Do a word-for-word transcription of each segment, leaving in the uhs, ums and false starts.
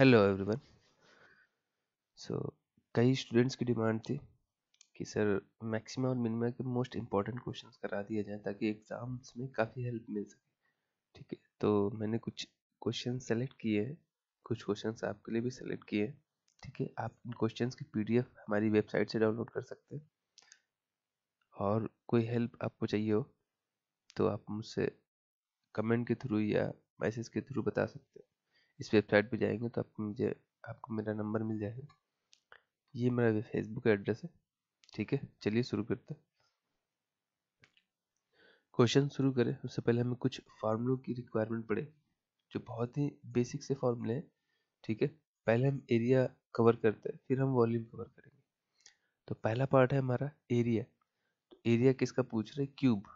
Hello everyone. सो कई students की demand थी कि सर मैक्सिमा और मिनिमा के मोस्ट इम्पॉर्टेंट क्वेश्चंस करा दिए जाएं ताकि एग्ज़ाम्स में काफ़ी हेल्प मिल सके। ठीक है, तो मैंने कुछ क्वेश्चन सेलेक्ट किए हैं, कुछ क्वेश्चंस आपके लिए भी सेलेक्ट किए हैं। ठीक है, आप इन क्वेश्चंस की पीडीएफ हमारी वेबसाइट से डाउनलोड कर सकते हैं, और कोई हेल्प आपको चाहिए हो तो आप मुझसे कमेंट के थ्रू या मैसेज के थ्रू बता सकते हो। इस वेबसाइट पे जाएंगे तो आपको मुझे आपको मेरा नंबर मिल जाएगा। ये मेरा फेसबुक एड्रेस है। ठीक है, चलिए शुरू करते हैं। क्वेश्चन शुरू करें उससे पहले हमें कुछ फार्मूलों की रिक्वायरमेंट पड़े जो बहुत ही बेसिक से फार्मूले हैं। ठीक है, पहले हम एरिया कवर करते हैं, फिर हम वॉल्यूम कवर करेंगे। तो पहला पार्ट है हमारा एरिया। तो एरिया किसका पूछ रहे? क्यूब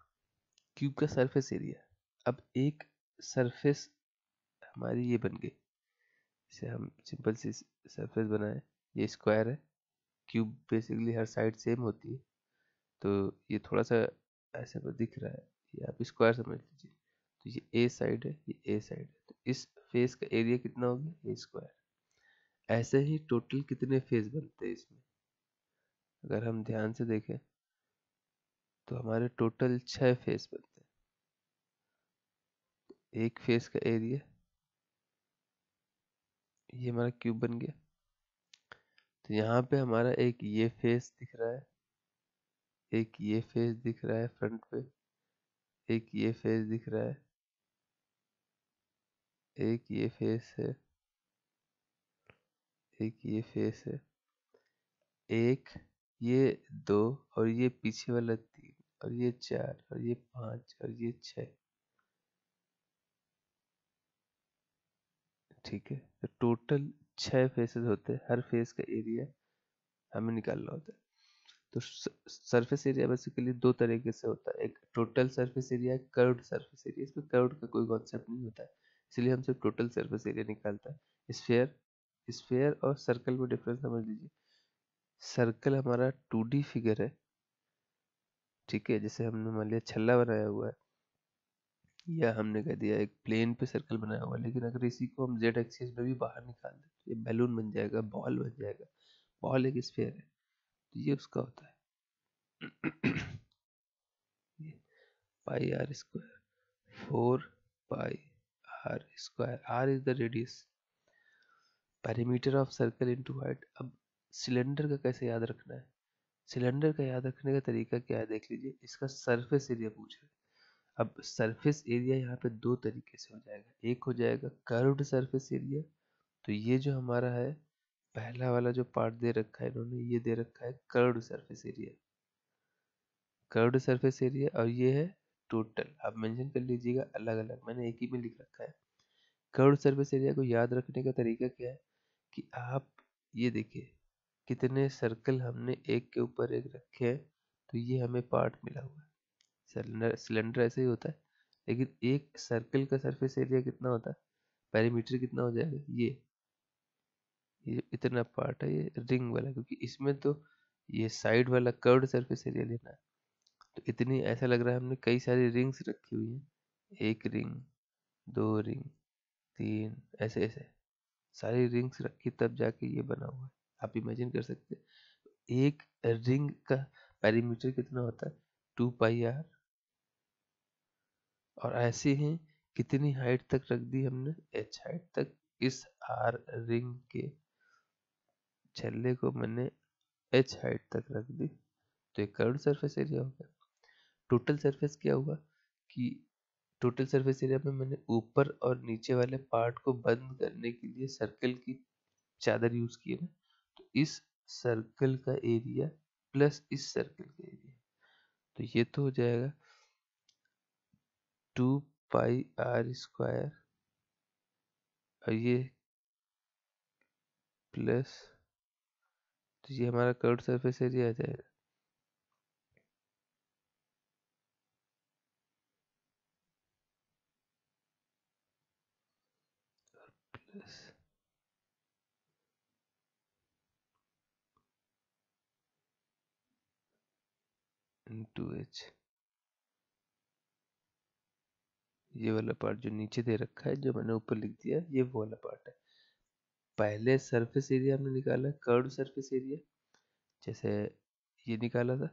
क्यूब का सरफेस एरिया। अब एक सरफेस हमारी ये बन गई, इसे हम सिंपल सी सरफेस बनाए। ये स्क्वायर है, क्यूब बेसिकली हर साइड सेम होती है, तो ये थोड़ा सा ऐसे पर दिख रहा है, ये आप स्क्वायर समझ लीजिए। तो ये ए साइड है, ये ए साइड है, तो इस फेस का एरिया कितना हो गया? A square. ऐसे ही टोटल कितने फेस बनते हैं इसमें? अगर हम ध्यान से देखें तो हमारे टोटल छः फेस बनते हैं। तो एक फेस का एरिया, ये हमारा क्यूब बन गया। तो यहाँ पे हमारा एक ये फेस दिख रहा है, एक ये फेस दिख रहा है फ्रंट पे, एक ये फेस दिख रहा है, एक ये फेस है, एक ये फेस है, एक ये दो, और ये पीछे वाला तीन, और ये चार, और ये पांच, और ये छह। ठीक है, तो टोटल छः फेसेस होते हैं, हर फेस का एरिया हमें निकालना होता है। तो सरफेस एरिया बेसिकली दो तरीके से होता है, एक total surface area, curved surface area. इसमें कर्व्ड का कोई कॉन्सेप्ट नहीं होता है, इसलिए हम सिर्फ टोटल सरफेस एरिया निकालते हैं। स्फेयर स्फेयर और सर्कल में डिफरेंस समझ लीजिए। सर्कल हमारा टू डी फिगर है। ठीक है, जैसे हमने मान लिया छल्ला बनाया हुआ है, या हमने कह दिया एक प्लेन पे सर्कल बनाया हुआ, लेकिन अगर इसी को हम जेड एक्सिस पे भी बाहर निकाल दें तो ये बैलून बन जाएगा, बॉल बन जाएगा। बॉल एक स्फीयर है, तो ये उसका होता है pi are square, four pi are square. R is the radius, perimeter of circle into height. अब सिलेंडर का कैसे याद रखना है? सिलेंडर का याद रखने का तरीका क्या है? देख लीजिए, इसका सरफेस एरिया पूछ रहे। अब सरफेस एरिया यहाँ पे दो तरीके से हो जाएगा, एक हो जाएगा कर्व्ड सरफेस एरिया। तो ये जो हमारा है पहला वाला जो पार्ट दे रखा है इन्होंने, ये दे रखा है curved surface area, curved surface area, और ये है टोटल। आप मेंशन कर लीजिएगा अलग अलग, मैंने एक ही में लिख रखा है। कर्व्ड सरफेस एरिया को याद रखने का तरीका क्या है कि आप ये देखिए कितने सर्कल हमने एक के ऊपर एक रखे हैं, तो ये हमें पार्ट मिला हुआ है। सिलेंडर सिलेंडर ऐसे ही होता है, लेकिन एक सर्कल का सरफेस एरिया कितना होता है? पेरीमीटर कितना हो जाएगा? ये ये इतना पार्ट है, ये रिंग वाला, क्योंकि इसमें तो ये साइड वाला कर्व्ड सरफेस एरिया लेना है। तो इतनी ऐसा लग रहा है हमने कई सारी रिंग्स रखी हुई हैं, एक रिंग, दो रिंग, तीन, ऐसे ऐसे सारी रिंग्स रखी, तब जाके ये बना हुआ है। आप इमेजिन कर सकते हैं एक रिंग का पेरीमीटर कितना होता है? Two pi r. और ऐसे ही कितनी हाइट तक रख दी हमने? एच हाइट तक। इस आर रिंग के छल्ले को मैंने एच हाइट तक रख दी, तो एक कर्व्ड सरफेस एरिया हो गया। टोटल सरफेस क्या हुआ कि टोटल सरफेस एरिया में मैंने ऊपर और नीचे वाले पार्ट को बंद करने के लिए सर्कल की चादर यूज की है, तो इस सर्कल का एरिया प्लस इस सर्कल का एरिया, तो ये तो हो जाएगा टू पाई आर स्क्वायर, और ये प्लस, तो ये हमारा कर्व्ड सरफेस एरिया आ जाएगा। प्लस टू एच, ये वाला पार्ट जो नीचे दे रखा है, जो मैंने ऊपर लिख दिया, ये वो वाला पार्ट है। पहले सरफेस एरिया हमने निकाला कर्व सरफेस एरिया, जैसे ये निकाला था,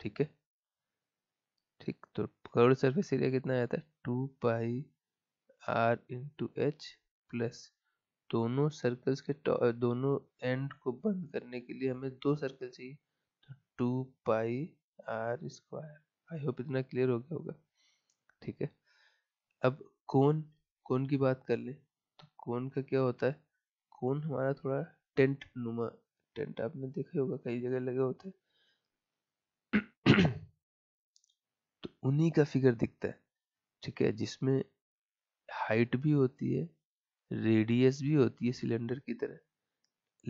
ठीक है। ठीक, तो कर्व सरफेस एरिया कितना आया था, two pi r into h plus, दोनों सर्कल्स के दोनों एंड को बंद करने के लिए हमें दो सर्कल चाहिए, तो two pi are square. I hope इतना क्लियर हो गया होगा, ठीक है। अब कोण, कोण की बात कर ले तो कोण का क्या होता है, कोण हमारा थोड़ा टेंट नुमा, टेंट आपने देखा होगा कई जगह लगे होते हैं, तो उन्हीं का फिगर दिखता है, ठीक है, जिसमें हाइट भी होती है, रेडियस भी होती है सिलेंडर की तरह,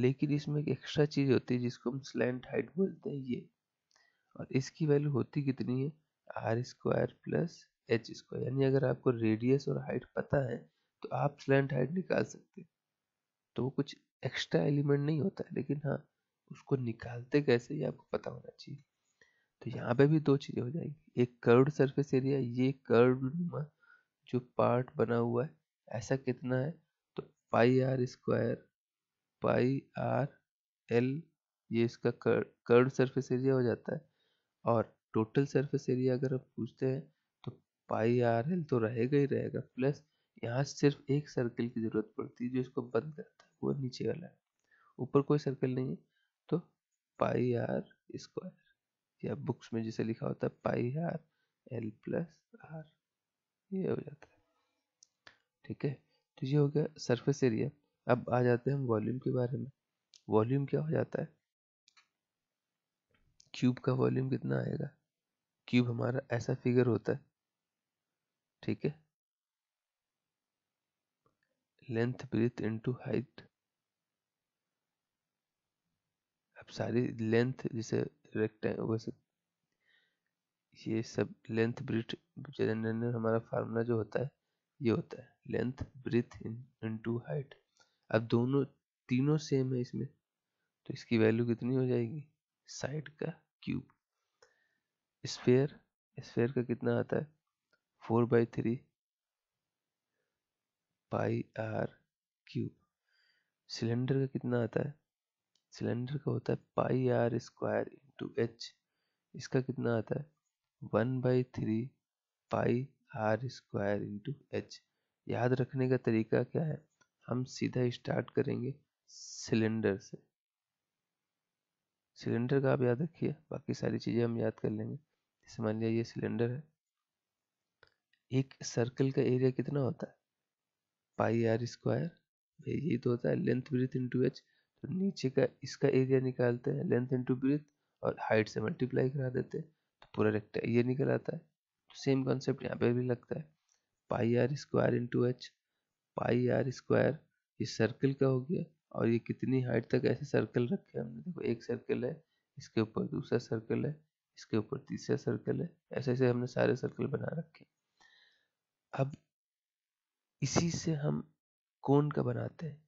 लेकिन इसमें एक एक्स्ट्रा चीज होती है जिसको हम स्लैंट हाइट बोलते हैं, ये। और इसकी वैल्यू होती कितनी है, are square plus H square, यानी अगर आपको रेडियस और हाइट पता है तो आप स्लैंट हाइट निकाल सकते हैं। तो वो कुछ एक्स्ट्रा एलिमेंट नहीं होता है, लेकिन हाँ उसको निकालते कैसे ये आपको पता होना चाहिए। तो यहाँ पे भी दो चीज़ें हो जाएगी, एक कर्व्ड सरफेस एरिया, ये कर्व्ड नुमा जो पार्ट बना हुआ है ऐसा कितना है, तो pi are square pi r l, ये इसका कर्व्ड सरफेस एरिया हो जाता है। और टोटल सरफेस एरिया अगर आप पूछते हैं तो पाई आर एल तो रहेगा ही रहेगा, प्लस यहाँ सिर्फ एक सर्कल की जरूरत पड़ती है जो इसको बंद करता है, वो नीचे वाला है, ऊपर कोई सर्कल नहीं है। तो पाई आर स्क्वायर, या बुक्स में जैसे लिखा होता है pi r l plus r, ये हो जाता है, ठीक है। तो ये हो गया सरफेस एरिया। अब आ जाते हैं हम वॉल्यूम के बारे में। वॉल्यूम क्या हो जाता है, क्यूब का वॉल्यूम कितना आएगा, क्यूब हमारा ऐसा फिगर होता है, ठीक है, लेंथ ब्रेथ इनटू हाइट। अब सारी लेंथ जैसे रेक्टेंगल, वैसे ये सब लेंथ ब्रेथ, जनरल हमारा फार्मूला जो होता है ये होता है लेंथ ब्रेथ इनटू हाइट। अब दोनों तीनों सेम है इसमें, तो इसकी वैल्यू कितनी हो जाएगी, साइड का क्यूब। स्फीयर, स्फीयर का कितना आता है, four by three pi r cube. Cylinder का कितना आता है, सिलेंडर का होता है pi are square into h, इसका कितना आता है, one by three pi are square into h. याद रखने का तरीका क्या है, हम सीधा स्टार्ट करेंगे सिलेंडर से, सिलेंडर का आप याद रखिए, बाकी सारी चीज़ें हम याद कर लेंगे। जैसे मान लिया ये सिलेंडर है, एक सर्कल का एरिया कितना होता है, पाई आर स्क्वायर, यही तो होता है लेंथ ब्रेथ इंटू एच। तो नीचे का इसका एरिया निकालते हैं लेंथ इंटू ब्रेथ, और हाइट से मल्टीप्लाई करा देते हैं, तो पूरा रेक्टेंगल ये निकल आता है। तो सेम कॉन्सेप्ट यहाँ पे भी लगता है, pi are square into h, pi are square ये सर्कल का हो गया, और ये कितनी हाइट तक ऐसे सर्कल रखे हमने, देखो एक सर्कल है, इसके ऊपर दूसरा सर्कल है, इसके ऊपर तीसरा सर्कल है, ऐसे ऐसे हमने सारे सर्कल बना रखे। अब इसी से हम कोण का बनाते हैं,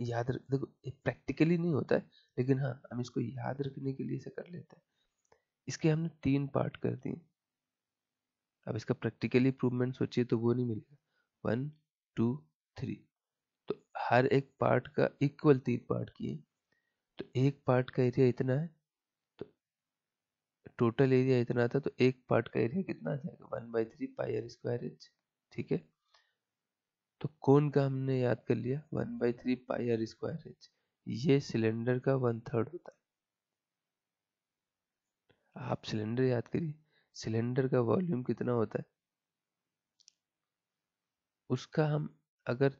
याद रख, देखो प्रैक्टिकली नहीं होता है, लेकिन हाँ हम इसको याद रखने के लिए इसे कर लेते हैं। इसके हमने तीन पार्ट कर दिए, अब इसका प्रैक्टिकली प्रूवमेंट सोचिए तो वो नहीं मिलेगा, वन टू थ्री, तो हर एक पार्ट का इक्वल तीन पार्ट किए, तो एक पार्ट का एरिया इतना है, तो टोटल एरिया इतना था, तो एक पार्ट का एरिया कितना आ जाएगा, one by three pi are square h, ठीक है। तो कोण का हमने याद कर लिया, one by three pi are square h, ये सिलेंडर का वन थर्ड होता है। आप सिलेंडर याद करिए, सिलेंडर का वॉल्यूम कितना होता है, उसका हम अगर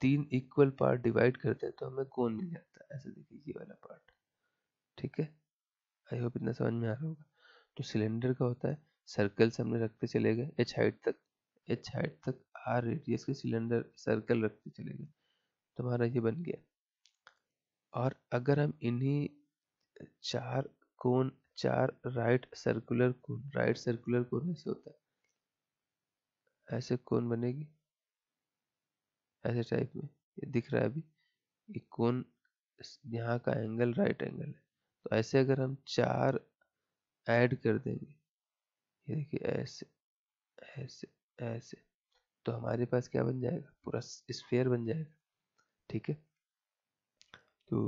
तीन इक्वल पार्ट डिवाइड करते हैं तो हमें कोण मिल जाता है, ऐसे देखिए ये वाला पार्ट, ठीक है। आई होप इतना समझ में आ रहा होगा। तो सिलेंडर का होता है, सर्कल से हमने रखते चले गए एच हाइट तक, एच हाइट तक आर रेडियस के सिलेंडर सर्कल रखते चले गए, तो हमारा ये बन गया। और अगर हम इन्हीं चार कोण, चार right circular cone, right circular cone ऐसे होता है, ऐसे कोण बनेगी ऐसे टाइप में, ये दिख रहा है अभी, ये कोण यहाँ का एंगल राइट एंगल है, तो ऐसे अगर हम चार ऐड कर देंगे, ये देखिए ऐसे ऐसे ऐसे, तो हमारे पास क्या बन जाएगा, पूरा स्फीयर बन जाएगा, ठीक है। तो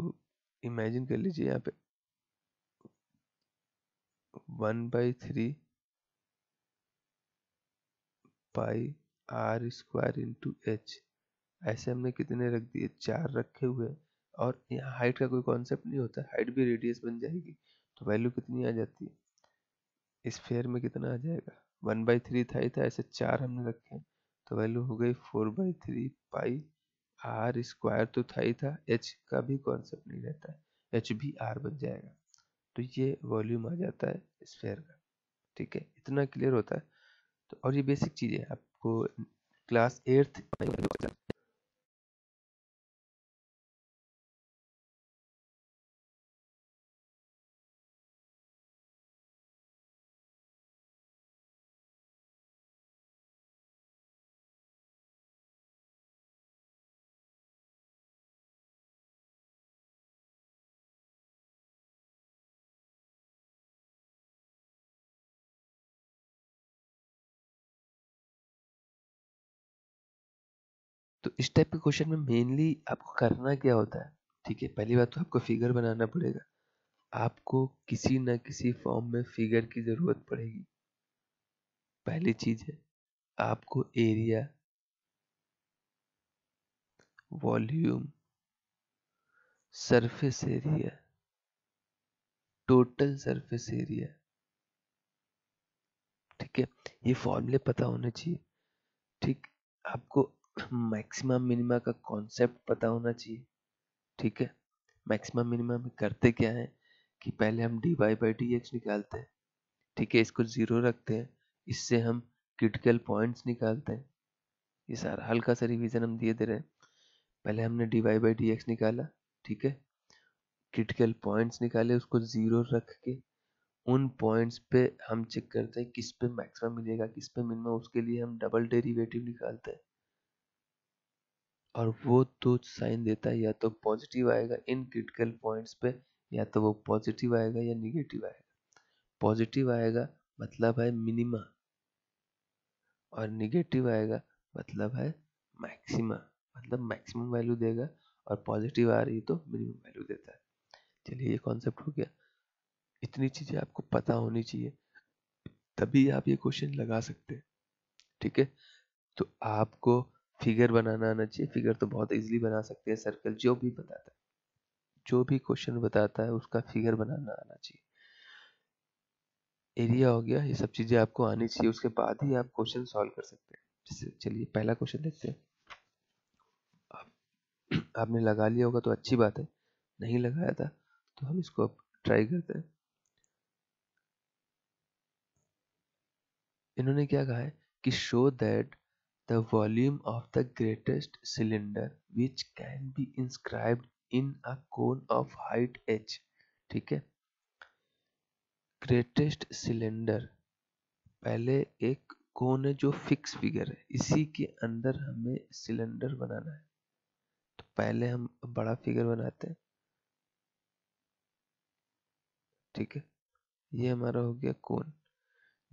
इमेजिन कर लीजिए यहाँ पे one by three pi are square into h, ऐसे हमने कितने रख दिए, चार रखे हुए। और यहाँ हाइट का कोई कॉन्सेप्ट नहीं होता, हाइट भी रेडियस बन जाएगी। तो वैल्यू कितनी आ जाती है, स्फेयर में कितना आ जाएगा, वन बाई थ्री था ही था, ऐसे चार हमने रखे हैं तो वैल्यू हो गई four by three pi are square तो था ही था, एच का भी कॉन्सेप्ट नहीं रहता है, एच भी आर बन जाएगा। तो ये वॉल्यूम आ जाता है स्फेयर का। ठीक है, इतना क्लियर होता है। तो और ये बेसिक चीज़ है, आपको क्लास एट्थ तो इस टाइप के क्वेश्चन में मेनली आपको करना क्या होता है, ठीक है, पहली बात तो आपको फिगर बनाना पड़ेगा, आपको किसी ना किसी फॉर्म में फिगर की ज़रूरत पड़ेगी। पहली चीज़ है आपको area, volume, surface area, total surface area, ठीक है, ये फॉर्मूले पता होने चाहिए। ठीक, आपको मैक्सिमा मिनिमा का कॉन्सेप्ट पता होना चाहिए। ठीक है, मैक्सिमा मिनिमा में करते क्या है कि पहले हम d y by d x निकालते हैं, ठीक है, इसको ज़ीरो रखते हैं, इससे हम क्रिटिकल पॉइंट्स निकालते हैं। ये सारा हल्का सा रिवीजन हम दिए दे रहे हैं। पहले हमने d y by d x निकाला, ठीक है, क्रिटिकल पॉइंट्स निकाले, उसको ज़ीरो रख के उन पॉइंट्स पे हम चेक करते हैं किस पे मैक्सिमा मिलेगा, किस पे मिनिमा, उसके लिए हम डबल डेरिवेटिव निकालते हैं। और वो तो साइन देता है, या तो पॉजिटिव आएगा इन क्रिटिकल पॉइंट्स पे, या तो वो पॉजिटिव आएगा या निगेटिव आएगा। पॉजिटिव आएगा मतलब है मिनिमा, और निगेटिव आएगा मतलब है मैक्सिमा, मतलब मैक्सिमम वैल्यू देगा, और पॉजिटिव आ रही है तो मिनिमम वैल्यू देता है। चलिए, ये कॉन्सेप्ट हो गया। इतनी चीज़ें आपको पता होनी चाहिए, तभी आप ये क्वेश्चन लगा सकते हैं। ठीक है, तो आपको फिगर बनाना आना चाहिए। फिगर तो बहुत इजीली बना सकते हैं, सर्कल जो भी बताता है, जो भी क्वेश्चन बताता है उसका फिगर बनाना आना चाहिए। एरिया हो गया, ये सब चीज़ें आपको आनी चाहिए, उसके बाद ही आप क्वेश्चन सॉल्व कर सकते हैं। जैसे चलिए पहला क्वेश्चन देखते हैं। आप, आपने लगा लिया होगा तो अच्छी बात है, नहीं लगाया था तो हम इसको अब ट्राई करते हैं। इन्होंने क्या कहा है कि show that The volume of the greatest cylinder which can be inscribed in a cone of height h, ठीक है, greatest cylinder, पहले एक कोन है जो फिक्स फिगर है, इसी के अंदर हमें सिलेंडर बनाना है। तो पहले हम बड़ा फिगर बनाते हैं, ठीक है, ये हमारा हो गया कोन,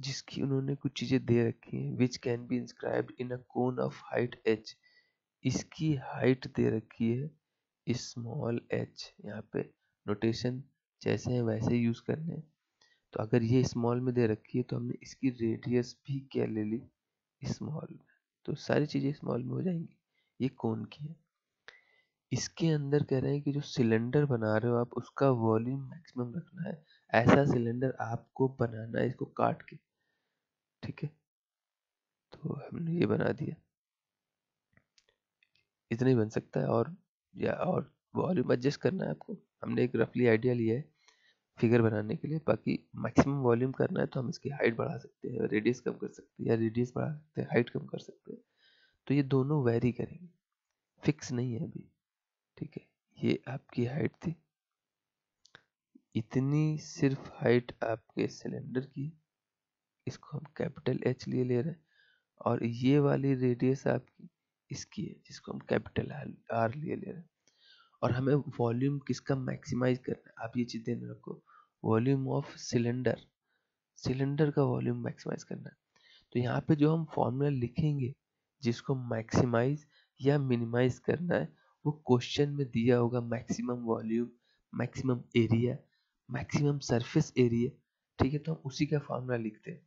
जिसकी उन्होंने कुछ चीज़ें दे रखी हैं, which can be inscribed in a cone of height h, इसकी हाइट दे रखी है स्मॉल एच। यहाँ पे नोटेशन जैसे हैं वैसे यूज़ करने हैं। तो अगर ये स्मॉल में दे रखी है तो हमने इसकी रेडियस भी क्या ले ली, स्मॉल में, तो सारी चीज़ें स्मॉल में हो जाएंगी। ये कोन की है, इसके अंदर कह रहे हैं कि जो सिलेंडर बना रहे हो आप, उसका वॉल्यूम मैक्सिमम रखना है। ऐसा सिलेंडर आपको बनाना है इसको काट के, ठीक है, तो हमने ये बना दिया, इतना ही बन सकता है। और या और वॉल्यूम एडजस्ट करना है आपको, हमने एक रफली आइडिया लिया है फिगर बनाने के लिए। बाकी मैक्सिमम वॉल्यूम करना है तो हम इसकी हाइट बढ़ा सकते हैं, रेडियस कम कर सकते हैं, या रेडियस बढ़ा सकते हैं हाइट कम कर सकते हैं। तो ये दोनों वेरी करेंगे, फिक्स नहीं है अभी, ठीक है। ये आपकी हाइट थी, इतनी सिर्फ हाइट आपके सिलेंडर की, इसको हम कैपिटल एच लिए ले रहे हैं, और ये वाली रेडियस आपकी इसकी है, जिसको हम कैपिटल आर लिए ले रहे हैं। और हमें वॉल्यूम किसका मैक्सिमाइज करना है, आप ये चीज़ ध्यान रखो, वॉल्यूम ऑफ सिलेंडर, सिलेंडर का वॉल्यूम मैक्सिमाइज करना है। तो यहाँ पे जो हम फॉर्मूला लिखेंगे जिसको मैक्सिमाइज या मिनिमाइज करना है, वो क्वेश्चन में दिया होगा maximum volume, maximum area, maximum surface area, ठीक है। तो हम उसी का फार्मूला लिखते हैं।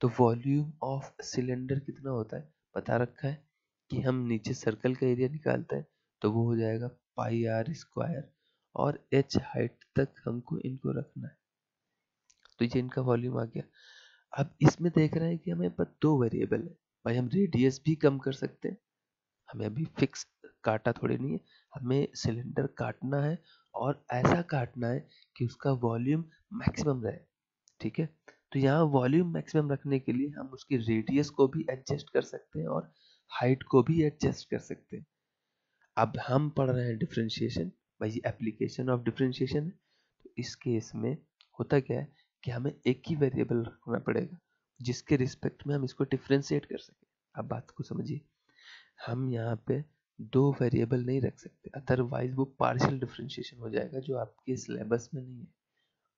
तो वॉल्यूम ऑफ सिलेंडर कितना होता है पता रखा है कि हम नीचे सर्कल का एरिया निकालते हैं, तो वो हो जाएगा पाई आर स्क्वायर और एच हाइट तक हमको इनको रखना है। तो ये इनका वॉल्यूम आ गया। अब इसमें देख रहे हैं कि हमें पर दो वेरिएबल है भाई, हम रेडियस भी कम कर सकते हैं, हमें अभी फिक्स काटा थोड़े नहीं है, हमें सिलेंडर काटना है और ऐसा काटना है कि उसका वॉल्यूम मैक्सिमम रहे, ठीक है। तो यहाँ वॉल्यूम मैक्सिमम रखने के लिए हम उसकी रेडियस को भी एडजस्ट कर सकते हैं और हाइट को भी एडजस्ट कर सकते हैं। अब हम पढ़ रहे हैं डिफरेंशिएशन भाई, ये एप्लीकेशन ऑफ डिफरेंशिएशन है। तो इस केस में होता क्या है कि हमें एक ही वेरिएबल रखना पड़ेगा जिसके रिस्पेक्ट में हम इसको डिफरेंशिएट कर सकें। अब बात को समझिए, हम यहाँ पे दो वेरिएबल नहीं रख सकते, अदरवाइज वो पार्शियल डिफरेंशिएशन हो जाएगा, जो आपके सिलेबस में नहीं है,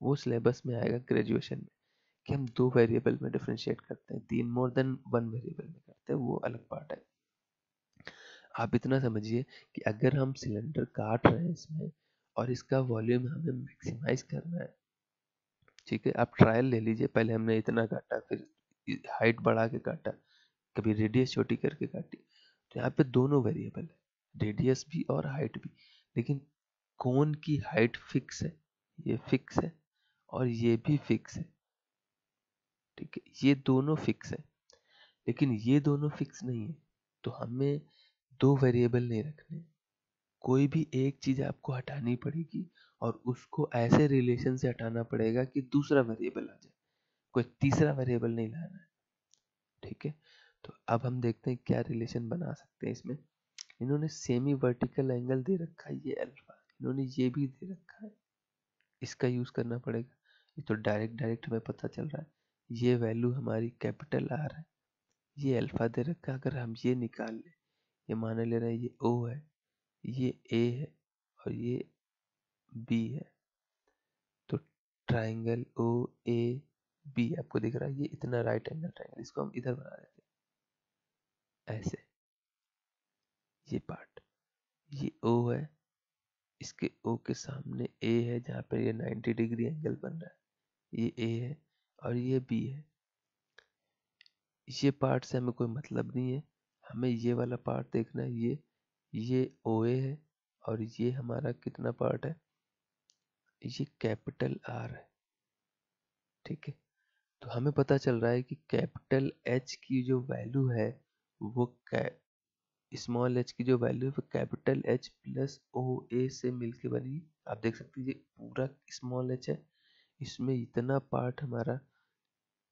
वो सिलेबस में आएगा ग्रेजुएशन में, कि हम दो वेरिएबल में डिफरेंशिएट करते हैं, तीन मोर देन वन वेरिएबल में करते हैं, वो अलग पार्ट है। आप इतना समझिए कि अगर हम सिलेंडर काट रहे हैं इसमें और इसका वॉल्यूम हमें मैक्सिमाइज करना है, ठीक है। आप ट्रायल ले लीजिए, पहले हमने इतना काटा, फिर हाइट बढ़ा के काटा, कभी रेडियस छोटी करके काटी। तो यहाँ पे दोनों वेरिएबल है, रेडियस भी और हाइट भी, लेकिन कोन की हाइट फिक्स है, ये फिक्स है और ये भी फिक्स है, ठीक है। ये दोनों फिक्स है लेकिन ये दोनों फिक्स नहीं है। तो हमें दो वेरिएबल नहीं रखने, कोई भी एक चीज़ आपको हटानी पड़ेगी और उसको ऐसे रिलेशन से हटाना पड़ेगा कि दूसरा वेरिएबल आ जाए, कोई तीसरा वेरिएबल नहीं लाना है, ठीक है। तो अब हम देखते हैं क्या रिलेशन बना सकते हैं इसमें। इन्होंने सेमी वर्टिकल एंगल दे रखा है, ये अल्फा, इन्होंने ये भी दे रखा है, इसका यूज़ करना पड़ेगा। ये तो डायरेक्ट डायरेक्ट हमें पता चल रहा है, ये वैल्यू हमारी कैपिटल आर है, ये अल्फा दे रखा है। अगर हम ये निकाल लें, ये माने ले रहे हैं ये O है, ये A है और ये B है, तो ट्राइंगल O A B आपको दिख रहा है, ये इतना राइट एंगल ट्राइंगल, इसको हम इधर बना देते हैं ऐसे। ये पार्ट, ये O है, इसके O के सामने A है जहाँ पर ये नब्बे डिग्री एंगल बन रहा है, ये A है और ये B है। ये पार्ट से हमें कोई मतलब नहीं है, हमें ये वाला पार्ट देखना है। ये ये ओए है और ये हमारा कितना पार्ट है, ये कैपिटल आर है, ठीक है। तो हमें पता चल रहा है कि कैपिटल एच की जो वैल्यू है वो स्मॉल एच की जो वैल्यू है वो capital H plus O A से मिलके बनी। आप देख सकते हैं ये पूरा स्मॉल एच है, इसमें इतना पार्ट हमारा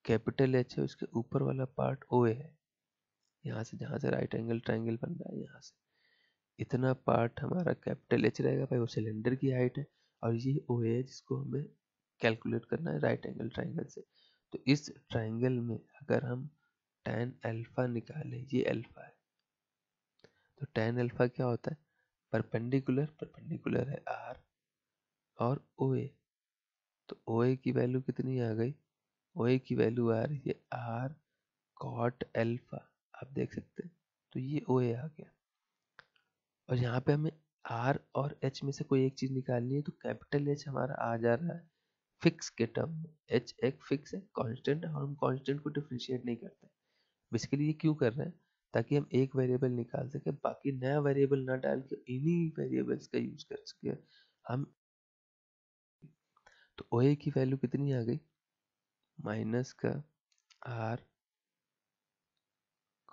कैपिटल एच है, उसके ऊपर वाला पार्ट ओ ए है, यहाँ से जहाँ से राइट एंगल ट्राइंगल बन रहा है, यहाँ से इतना पार्ट हमारा कैपिटल एच रहेगा भाई, वो सिलेंडर की हाइट है, और ये ओ ए जिसको हमें कैलकुलेट करना है राइट एंगल ट्राइंगल से। तो इस ट्राइंगल में अगर हम टैन अल्फा निकालें, ये अल्फा है, तो टैन अल्फा क्या होता है, परपेंडिकुलर, परपेंडिकुलर है आर और ओ ए, तो ओ ए की वैल्यू कितनी आ गई, ओ ए की वैल्यू आ रही है आर कॉट अल्फा, आप देख सकते हैं। तो ये O A आ गया, और यहाँ पे हमें R और H में से कोई एक चीज निकालनी है, तो कैपिटल H हमारा आ जा रहा है फिक्स के टर्म में, H एक फिक्स है, कांस्टेंट है, और हम कांस्टेंट को डिफरेंशिएट नहीं करते। बेसिकली ये क्यों कर रहे हैं, ताकि हम एक वेरिएबल निकाल सके, बाकी नया वेरिएबल ना डाल के इन्हीं वेरिएबल्स का यूज कर सके हम। तो O A की वैल्यू कितनी आ गई, माइनस का R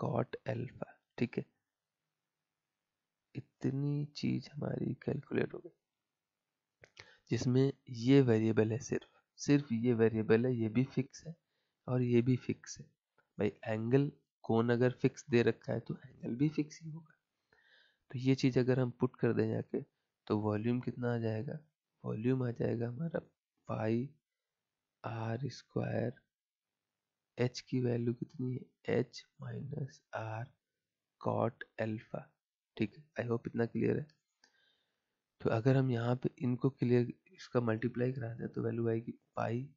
कॉट अल्फा, ठीक है। इतनी चीज हमारी कैलकुलेट हो गई, जिसमें ये वेरिएबल है, सिर्फ सिर्फ ये वेरिएबल है, ये भी फिक्स है और ये भी फिक्स है भाई। एंगल कोण अगर फिक्स दे रखा है तो एंगल भी फिक्स ही होगा। तो ये चीज अगर हम पुट कर दें जाके, तो वॉल्यूम कितना आ जाएगा, वॉल्यूम आ जाएगा हमारा पाई आर स्क्वायर, एच की वैल्यू कितनी है, h minus r cot alpha, ठीक है। आई होप इतना क्लियर है। तो अगर हम यहाँ पे इनको क्लियर इसका मल्टीप्लाई कराते हैं, तो वैल्यू आएगी pi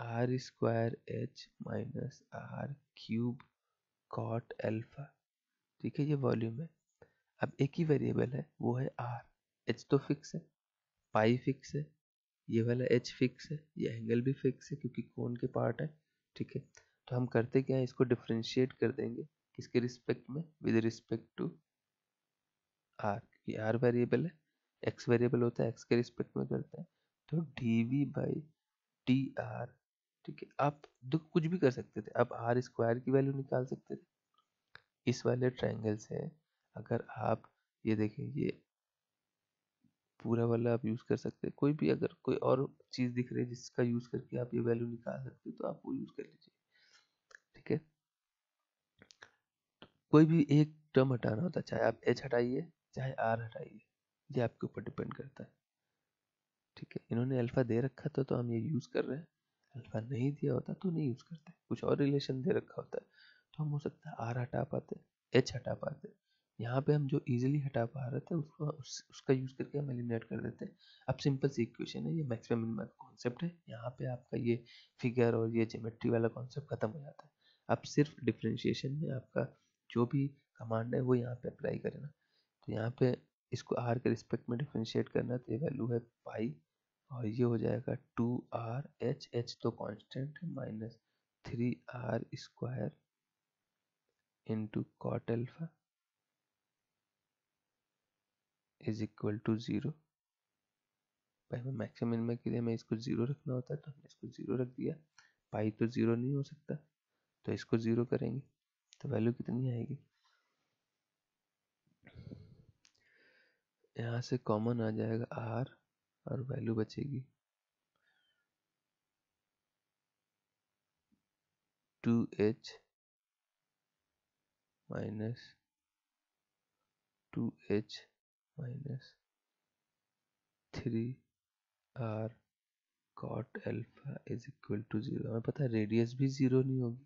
are square H minus r cube cot alpha, ठीक है। ये वॉल्यूम है। अब एक ही वेरिएबल है वो है आर, एच तो फिक्स है, पाई फिक्स है, ये वाला एच फिक्स है, ये एंगल भी फिक्स है क्योंकि कोण के पार्ट है, ठीक है। तो हम करते क्या है, इसको डिफ्रेंशिएट कर देंगे इसके रिस्पेक्ट में विद रिस्पेक्ट टू आर, ये आर वेरिएबल है, एक्स वेरिएबल होता है, एक्स के रिस्पेक्ट में करते हैं तो D we by D r, ठीक है। आप तो कुछ भी कर सकते थे, आप आर स्क्वायर की वैल्यू निकाल सकते थे इस वाले ट्राइंगल से। अगर आप ये देखें ये पूरा वाला आप यूज़ कर सकते हैं, कोई भी अगर कोई और चीज़ दिख रही है जिसका यूज़ करके आप ये वैल्यू निकाल सकते हो तो आप वो यूज़ कर लीजिए, ठीक है। कोई भी एक टर्म हटाना होता है, चाहे आप एच हटाइए चाहे आर हटाइए, ये आपके ऊपर डिपेंड करता है, ठीक है। इन्होंने अल्फ़ा दे रखा था तो हम ये यूज़ कर रहे हैं, अल्फ़ा नहीं दिया होता तो नहीं यूज़ करते, कुछ और रिलेशन दे रखा होता है तो हम हो सकता है आर हटा पाते, एच हटा पाते। यहाँ पे हम जो इजीली हटा पा रहे थे उसको उस, उसका यूज़ करके हम एलिमिनेट कर देते हैं। अब सिंपल सी इक्वेशन है, ये मैक्सिमम मिनिमा का कॉन्सेप्ट है, यहाँ पे आपका ये फिगर और ये ज्योमेट्री वाला कॉन्सेप्ट खत्म हो जाता है। अब सिर्फ डिफ्रेंशिएशन में आपका जो भी कमांड है वो यहाँ पे अप्लाई करना। तो यहाँ पे इसको आर के रिस्पेक्ट में डिफ्रेंशिएट करना, तो ये वैल्यू है पाई और ये हो जाएगा टू आर एच, एच तो कॉन्स्टेंट है, minus three r square into cot alpha is equal to zero. भाई मैक्सिमम मिनिमा के लिए मैं इसको ज़ीरो रखना होता है तो हमने इसको ज़ीरो रख दिया, पाई तो ज़ीरो नहीं हो सकता तो इसको ज़ीरो करेंगे तो वैल्यू कितनी आएगी, यहाँ से कॉमन आ जाएगा आर और वैल्यू बचेगी two h minus two h minus three r cot alpha is equal to zero. हमें पता है रेडियस भी ज़ीरो नहीं होगी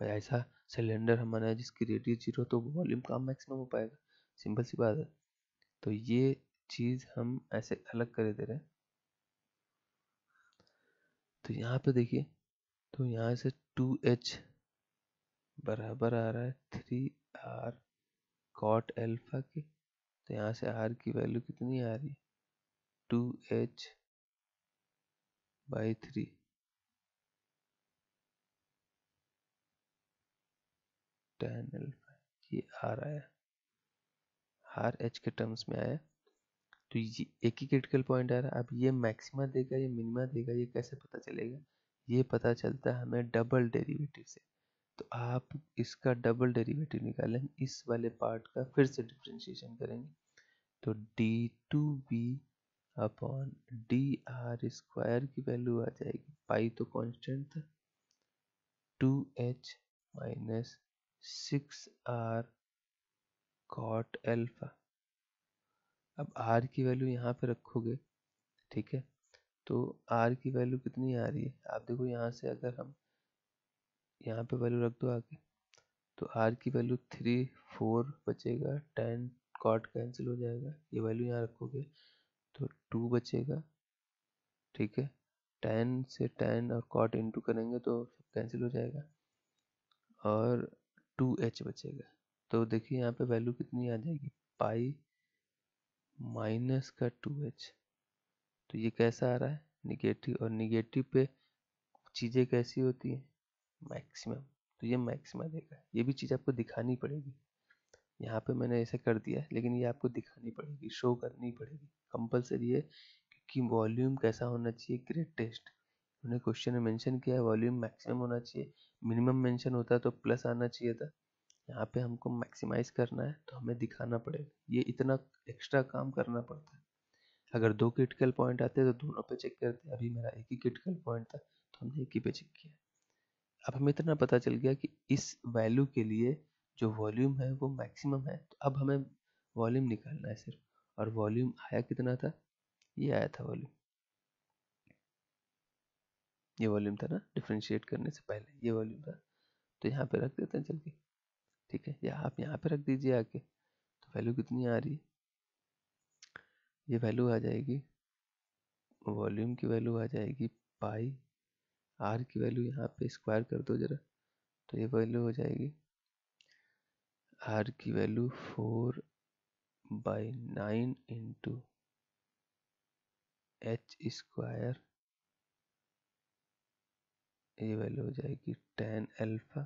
भाई, ऐसा सिलेंडर हमारा है जिसकी रेडियस जीरो तो वॉल्यूम काम मैक्सिमम हो पाएगा, सिंपल सी बात है। तो ये चीज़ हम ऐसे अलग कर दे रहे हैं, तो यहाँ पे देखिए तो यहाँ से टू एच बराबर आ रहा है थ्री आर कॉट एल्फा के, तो यहाँ से आर की वैल्यू कितनी आ रही है two h by three, tan alpha, ये आर आया, आर एच के टर्म्स में आया। तो ये एक ही क्रिटिकल पॉइंट आ रहा है। अब ये मैक्सिमा देगा ये मिनिमा देगा ये कैसे पता चलेगा, ये पता चलता है हमें डबल डेरिवेटिव से। तो आप इसका डबल डेरिवेटिव निकालें, इस वाले पार्ट का फिर से डिफ्रेंशिएशन करेंगे तो d two v upon d r square की वैल्यू आ जाएगी, पाई तो कांस्टेंट था, two h minus six r cot alpha. अब आर की वैल्यू यहाँ पे रखोगे, ठीक है, तो आर की वैल्यू कितनी आ रही है आप देखो, यहाँ से अगर हम यहाँ पे वैल्यू रख दो आगे तो आर की वैल्यू थ्री फोर बचेगा, टेन कॉट कैंसिल हो जाएगा, ये वैल्यू यहाँ रखोगे तो टू बचेगा, ठीक है, टेन से टेन और कॉट इनटू करेंगे तो कैंसिल हो जाएगा और टू एच बचेगा। तो देखिए यहाँ पे वैल्यू कितनी आ जाएगी, पाई माइनस का टू एच। तो ये कैसा आ रहा है, निगेटिव, और निगेटिव पे चीज़ें कैसी होती हैं, मैक्सिमम। तो ये मैक्सिमा देगा, ये भी चीज़ आपको दिखानी पड़ेगी, यहाँ पे मैंने ऐसे कर दिया है लेकिन ये आपको दिखानी पड़ेगी, शो करनी पड़ेगी, कंपलसरी है, क्योंकि वॉल्यूम कैसा होना चाहिए, ग्रेटेस्ट, उन्हें क्वेश्चन में मेंशन किया है वॉल्यूम मैक्सिमम होना चाहिए, मिनिमम मेंशन होता तो प्लस आना चाहिए था, यहाँ पे हमको मैक्सिमाइज करना है तो हमें दिखाना पड़ेगा, ये इतना एक्स्ट्रा काम करना पड़ता है। अगर दो क्रिटिकल पॉइंट आते तो दोनों पे चेक करते, अभी मेरा एक ही क्रिटिकल पॉइंट था तो हमने एक ही पे चेक किया। अब हमें इतना पता चल गया कि इस वैल्यू के लिए जो वॉल्यूम है वो मैक्सिमम है, तो अब हमें वॉल्यूम निकालना है सिर्फ, और वॉल्यूम आया कितना था, ये आया था वॉल्यूम, ये वॉल्यूम था ना डिफरेंशिएट करने से पहले, ये वॉल्यूम था तो यहाँ पे रख देते हैं चल के, ठीक है, या आप यहाँ पे रख दीजिए आके। तो वैल्यू कितनी आ रही है, ये वैल्यू आ जाएगी, वॉल्यूम की वैल्यू आ जाएगी पाई, आर की वैल्यू यहाँ पे स्क्वायर कर दो जरा तो ये वैल्यू हो जाएगी, आर की value four by nine into h square, ये वैल्यू हो जाएगी tan alpha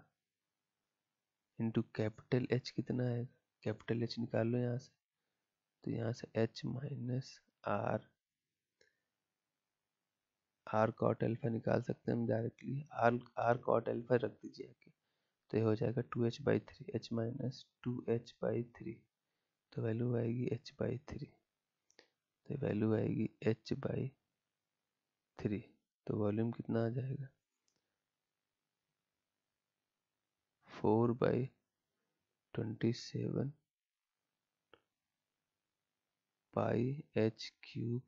into capital H कितना आएगा, कैपिटल एच निकाल लो यहाँ से, तो यहाँ से h minus r, r cot alpha निकाल सकते हैं हम directly, r r cot alpha रख दीजिए आके, तो ये हो जाएगा two h by three, h minus two h by three, तो वैल्यू आएगी एच बाई थ्री, तो वैल्यू आएगी एच बाई थ्री, तो वॉल्यूम कितना आ जाएगा four by twenty seven pi h cube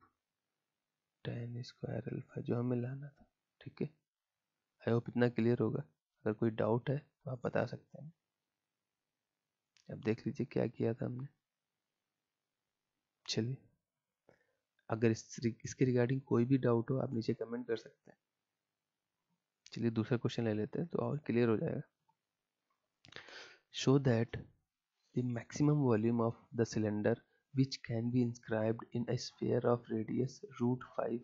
tan square alpha जो हमें लाना था। ठीक है, आई होप इतना क्लियर होगा। अगर कोई डाउट है तो आप बता सकते हैं। अब देख लीजिए क्या किया था हमने। चलिए, अगर इस, इसके रिगार्डिंग कोई भी डाउट हो आप नीचे कमेंट कर सकते हैं। चलिए दूसरा क्वेश्चन ले लेते हैं तो और क्लियर हो जाएगा। Show that the maximum volume of the cylinder which can be inscribed in a sphere of radius root five,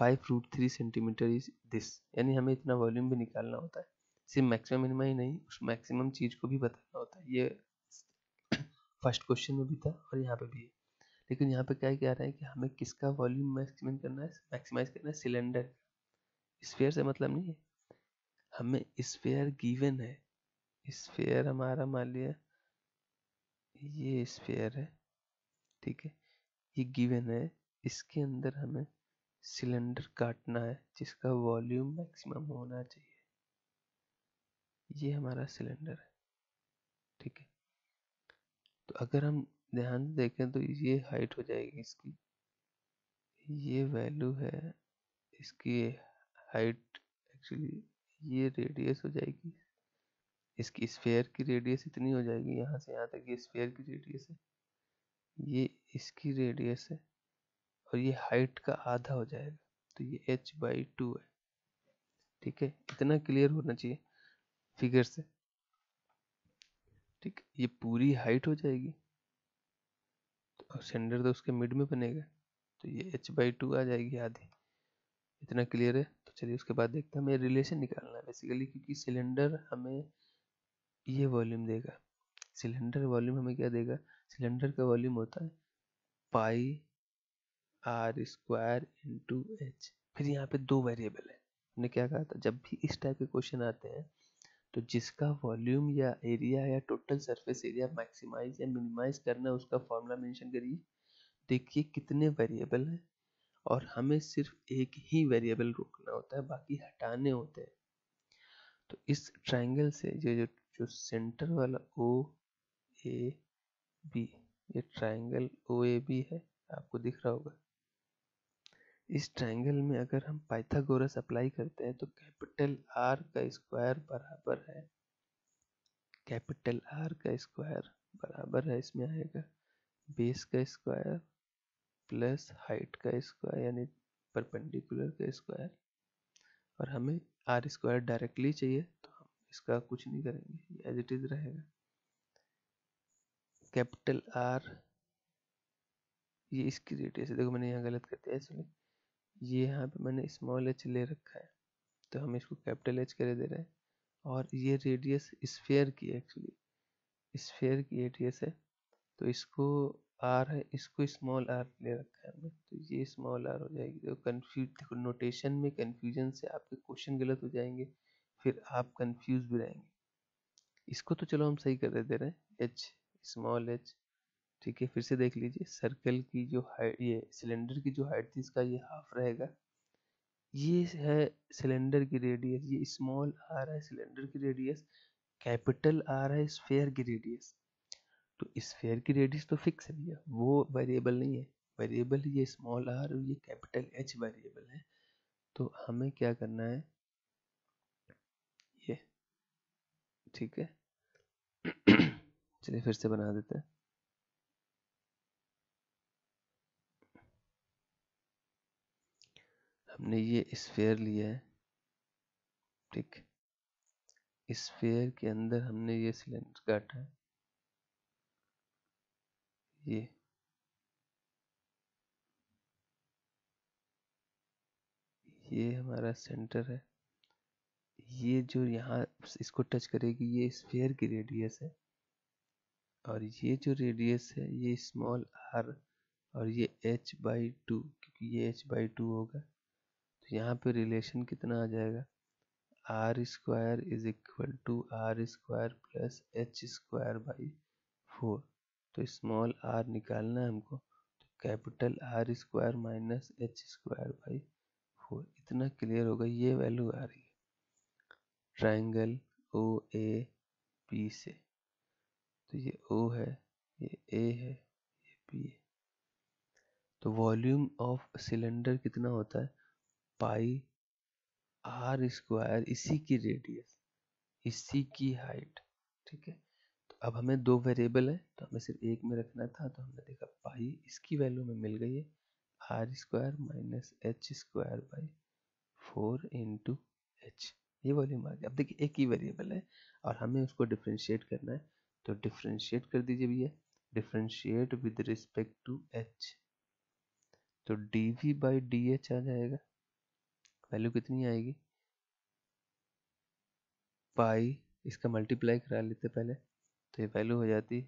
five root three centimeter is this। यानी हमें इतना वॉल्यूम भी निकालना होता है, सिर्फ मैक्सिमम मिनिमा ही नहीं, उस मैक्सिमम चीज को भी बताना होता है। ये फर्स्ट क्वेश्चन में भी था और यहाँ पे भी है, लेकिन यहाँ पे क्या कह रहा है कि हमें किसका वॉल्यूम मैक्सिमम करना है, मैक्सिमाइज करना है, सिलेंडर। स्फीयर से मतलब नहीं है, हमें स्फीयर गिवन है। स्फीयर हमारा मान लिया ये स्फीयर है, ठीक है, ये गिवन है, इसके अंदर हमें सिलेंडर काटना है जिसका वॉल्यूम मैक्सिमम होना चाहिए। ये हमारा सिलेंडर है, ठीक है। तो अगर हम ध्यान से देखें तो ये हाइट हो जाएगी इसकी, ये वैल्यू है इसकी हाइट, एक्चुअली ये रेडियस हो जाएगी इसकी, स्फीयर की रेडियस इतनी हो जाएगी, यहाँ से यहाँ तक ये स्फीयर की रेडियस है, ये इसकी रेडियस है, और ये हाइट का आधा हो जाएगा, तो ये h बाई टू है, ठीक है। इतना क्लियर होना चाहिए फिगर से, ठीक। ये पूरी हाइट हो जाएगी और सिलेंडर तो उसके मिड में बनेगा, तो ये h बाई टू आ जाएगी आधी। इतना क्लियर है। तो चलिए उसके बाद देखते हैं, हमें रिलेशन निकालना है बेसिकली, क्योंकि सिलेंडर हमें ये वॉल्यूम देगा। सिलेंडर वॉल्यूम हमें क्या देगा, सिलेंडर का वॉल्यूम होता है pi are square into h. फिर यहाँ पे दो वेरिएबल है, हमने क्या कहा था, जब भी इस टाइप के क्वेश्चन आते हैं तो जिसका वॉल्यूम या एरिया या टोटल सरफेस एरिया मैक्सिमाइज या मिनिमाइज करना है उसका फॉर्मूला मेंशन करिए। देखिए कितने वेरिएबल हैं और हमें सिर्फ एक ही वेरिएबल रोकना होता है, बाकी हटाने होते हैं। तो इस ट्राइंगल से जो जो सेंटर वाला ओ ए बी, ये ट्राइंगल ओ ए बी है, आपको दिख रहा होगा। इस ट्राइंगल में अगर हम पाइथागोरस अप्लाई करते हैं तो कैपिटल आर का स्क्वायर बराबर है, कैपिटल आर का स्क्वायर बराबर है, इसमें आएगा बेस का स्क्वायर प्लस हाइट का स्क्वायर यानी परपेंडिकुलर का स्क्वायर, और हमें आर स्क्वायर डायरेक्टली चाहिए तो हम इसका कुछ नहीं करेंगे, एज इट इज रहेगा। कैपिटल आर ये इसकी रेडियस है, देखो मैंने यहाँ गलत कर दिया, इसलिए ये यहाँ पे मैंने स्मॉल एच ले रखा है, तो हम इसको कैपिटल एच कर दे रहे हैं। और ये रेडियस स्फीयर की है, एक्चुअली स्फीयर की रेडियस है, तो इसको आर है, इसको स्मॉल आर ले रखा है हमने, तो ये स्मॉल आर हो जाएगी। देखो कन्फ्यूज, देखो नोटेशन में कन्फ्यूजन से आपके क्वेश्चन गलत हो जाएंगे, फिर आप कन्फ्यूज भी रहेंगे। इसको तो चलो हम सही कर दे रहे हैं, एच स्मॉल एच, ठीक है। फिर से देख लीजिए, सर्कल की जो हाइट, ये सिलेंडर की जो हाइट थी इसका ये हाफ रहेगा, ये है सिलेंडर की रेडियस, ये स्मॉल आर है सिलेंडर की रेडियस, कैपिटल आर है स्फीयर की रेडियस। तो स्फीयर की रेडियस तो फिक्स है भैया, वो वेरिएबल नहीं है, वेरिएबल ये स्मॉल आर और ये कैपिटल एच वेरिएबल है। तो हमें क्या करना है ये, ठीक है। चलिए फिर से बना देते हैं, हमने ये स्फीयर लिया है, ठीक, स्फीयर के अंदर हमने ये सिलेंडर काटा है, ये ये हमारा सेंटर है। ये जो यहाँ इसको टच करेगी ये स्फीयर की रेडियस है, और ये जो रेडियस है ये स्मॉल आर और ये एच बाई टू, क्योंकि ये एच बाई टू होगा तो यहाँ पे रिलेशन कितना आ जाएगा, R square is equal to R square plus H square by four. तो स्मॉल आर निकालना है हमको, तो capital R square minus H square by four. इतना क्लियर होगा, ये वैल्यू आ रही है ट्राइंगल ओ ए पी से। तो ये ओ है, ये ए है, ये पी है। तो वॉल्यूम ऑफ सिलेंडर कितना होता है, पाई आर स्क्वायर, इसी की रेडियस, इसी की हाइट। ठीक है, तो अब हमें दो वेरिएबल है तो हमें सिर्फ एक में रखना था, तो हमने देखा पाई इसकी वैल्यू में मिल गई है are square minus H square by four into H, ये वॉल्यूम आ गया। अब देखिए एक ही वेरिएबल है और हमें उसको डिफ्रेंशिएट करना है, तो डिफ्रेंशिएट कर दीजिए भैया, differentiate with respect to H. तो D we by D H आ जाएगा, वैल्यू कितनी आएगी, पाई इसका मल्टीप्लाई करा लेते पहले, तो ये वैल्यू हो जाती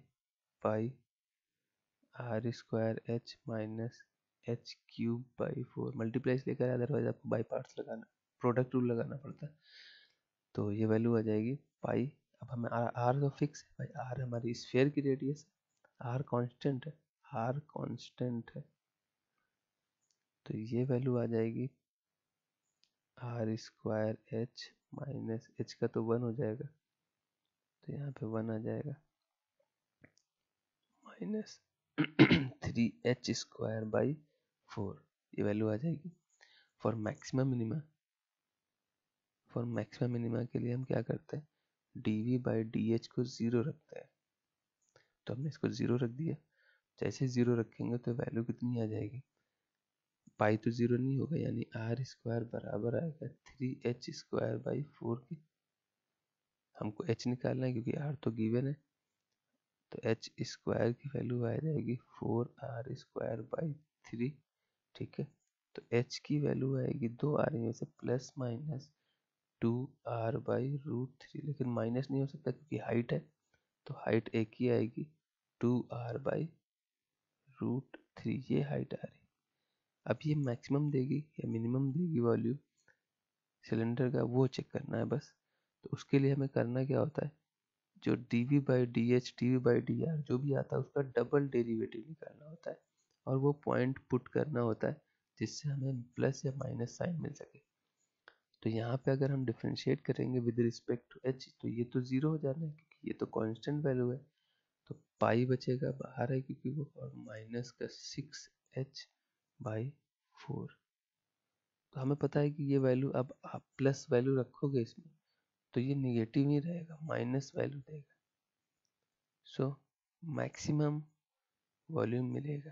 pi are square H minus H cube by four. Multiply इसलिए करा, अदरवाइज आपको बाई पार्ट्स लगाना, प्रोडक्ट रूल लगाना पड़ता है। तो ये वैल्यू आ जाएगी पाई। अब हमें आर, आर तो फिक्स है भाई, आर हमारी स्फीयर की रेडियस है, आर कांस्टेंट है, आर कांस्टेंट है। तो ये वैल्यू आ जाएगी R square H minus H का तो वन हो जाएगा, तो यहाँ पे वन आ जाएगा minus three H square by four. ये वैल्यू आ जाएगी। For maxima minima, for maxima minima के लिए हम क्या करते हैं, D we by D H को ज़ीरो रखते हैं। तो हमने इसको ज़ीरो रख दिया, जैसे ज़ीरो रखेंगे तो वैल्यू कितनी आ जाएगी, पाई तो ज़ीरो नहीं होगा, यानी आर स्क्वायर बराबर आएगा three H square by four के। हमको एच निकालना है क्योंकि आर तो गिवन है, तो एच स्क्वायर की वैल्यू आ जाएगी four R square by three. ठीक है, तो एच की वैल्यू आएगी दो आर में से plus minus two R by root three, लेकिन माइनस नहीं हो सकता क्योंकि हाइट है, तो हाइट एक ही आएगी two R by root three. ये हाइट आ रही। अब ये मैक्सिमम देगी या मिनिमम देगी वॉल्यू सिलेंडर का, वो चेक करना है बस। तो उसके लिए हमें करना क्या होता है, जो D we by D H D we by D R जो भी आता है उसका डबल डेरिवेटिव निकालना होता है, और वो पॉइंट पुट करना होता है जिससे हमें प्लस या माइनस साइन मिल सके। तो यहाँ पे अगर हम डिफ्रेंशिएट करेंगे विद रिस्पेक्ट टू एच, तो ये तो ज़ीरो हो जाना है क्योंकि ये तो कांस्टेंट वैल्यू है, तो पाई बचेगा बाहर है क्योंकि वो, और माइनस का सिक्स एच बाई फोर। तो हमें पता है कि ये वैल्यू, अब आप प्लस वैल्यू रखोगे इसमें तो ये निगेटिव ही रहेगा, माइनस वैल्यू देगा। सो मैक्सिमम वॉल्यूम मिलेगा।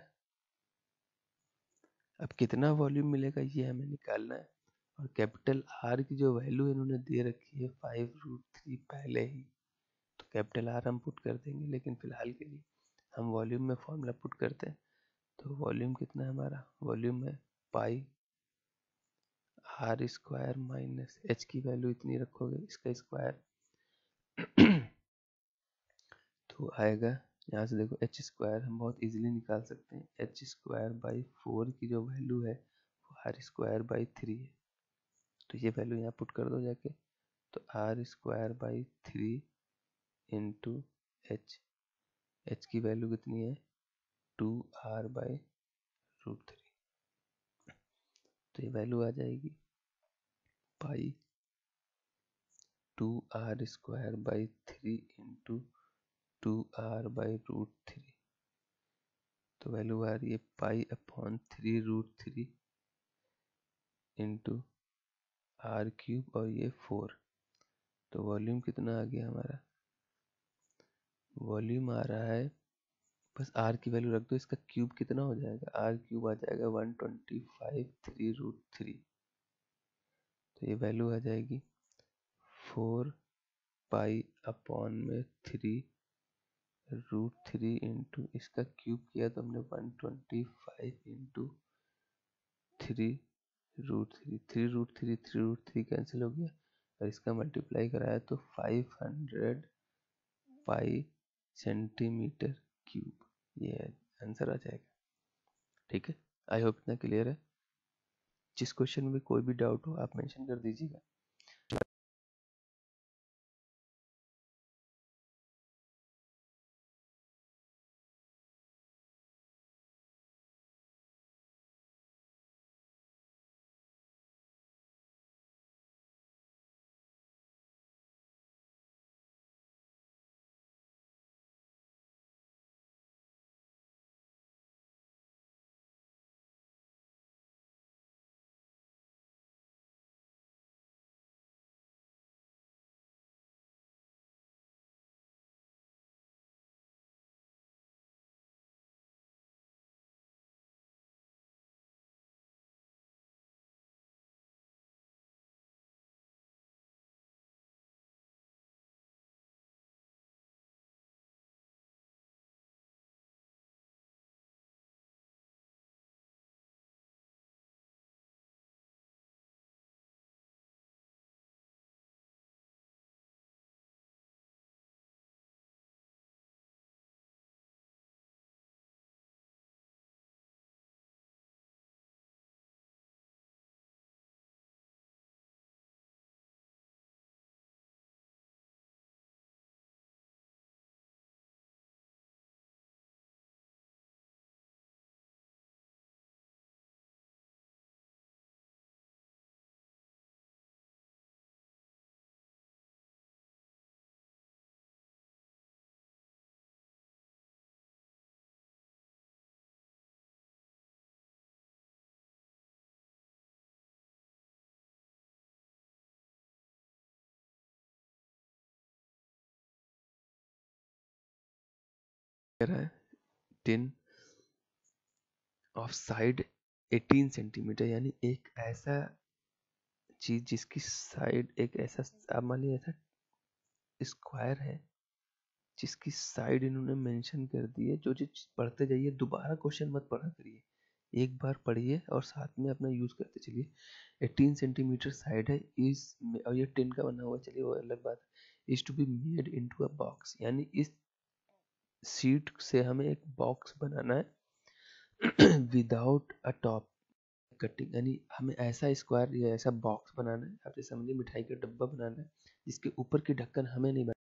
अब कितना वॉल्यूम मिलेगा ये हमें निकालना है, और कैपिटल आर की जो वैल्यू इन्होंने दे रखी है फाइव रूट थ्री पहले ही, तो कैपिटल आर हम पुट कर देंगे, लेकिन फिलहाल के लिए हम वॉल्यूम में फॉर्मूला पुट करते हैं। तो वॉल्यूम कितना है हमारा, वॉल्यूम है pi are square minus H की वैल्यू इतनी रखोगे, इसका स्क्वायर तो आएगा, यहाँ से देखो एच स्क्वायर हम बहुत इजीली निकाल सकते हैं, एच स्क्वायर बाई फोर की जो वैल्यू है वो आर स्क्वायर बाई थ्री है, तो ये वैल्यू यहाँ पुट कर दो जाके, तो R square by three into H, H की वैल्यू कितनी है two R by root three. तो ये वैल्यू आ जाएगी pi two R square by three into two R by root three. तो वैल्यू आ रही है pi upon three root three into R cube और ये फोर। तो वॉल्यूम कितना आ गया हमारा, वॉल्यूम आ रहा है, बस आर की वैल्यू रख दो, इसका क्यूब कितना हो जाएगा, आर क्यूब आ जाएगा one twenty five three root three. तो ये वैल्यू आ जाएगी फोर पाई अपॉन में थ्री रूट थ्री इंटू इसका क्यूब किया तो हमने one twenty five into three root three three root three three root three cancel हो गया और इसका मल्टीप्लाई कराया तो five hundred pi centimetre cube ये आंसर आ जाएगा। ठीक है, आई होप इतना क्लियर है। जिस क्वेश्चन में कोई भी डाउट हो आप मेंशन कर दीजिएगा। टिन ऑफ साइड अठारह सेंटीमीटर यानी एक ऐसा चीज जिसकी साइड एक ऐसा सामान्य ऐसा स्क्वायर है जिसकी साइड इन्होंने मेंशन कर दी है। जो चीज पढ़ते जाइए, दोबारा क्वेश्चन मत पढ़ा करिए, एक बार पढ़िए और साथ में अपना यूज करते चलिए। अठारह सेंटीमीटर साइड है इस और ये टिन का बना हुआ, चलिए वो अलग बात है। Is to be made into a box यानी इस सीट से हमें एक बॉक्स बनाना है विदाउट अ टॉप कटिंग यानी हमें ऐसा स्क्वायर या ऐसा बॉक्स बनाना है, आप जैसे समझिए मिठाई का डब्बा बनाना है जिसके ऊपर की ढक्कन हमें नहीं बनाना।